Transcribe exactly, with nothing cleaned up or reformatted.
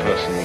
my personal